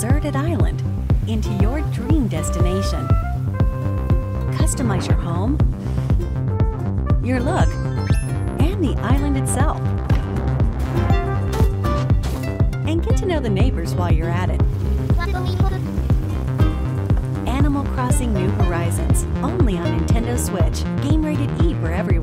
deserted island into your dream destination. Customize your home, your look, and the island itself. And get to know the neighbors while you're at it. Animal Crossing New Horizons, only on Nintendo Switch. Game rated E for everyone.